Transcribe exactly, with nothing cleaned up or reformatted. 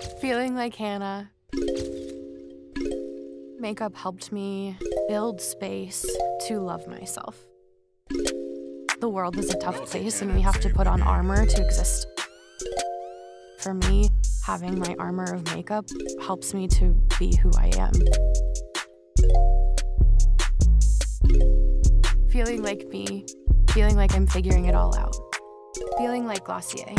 Feeling like Hannah. Makeup helped me build space to love myself. The world is a tough place and we have to put on armor to exist. For me, having my armor of makeup helps me to be who I am. Feeling like me, feeling like I'm figuring it all out. Feeling like Glossier.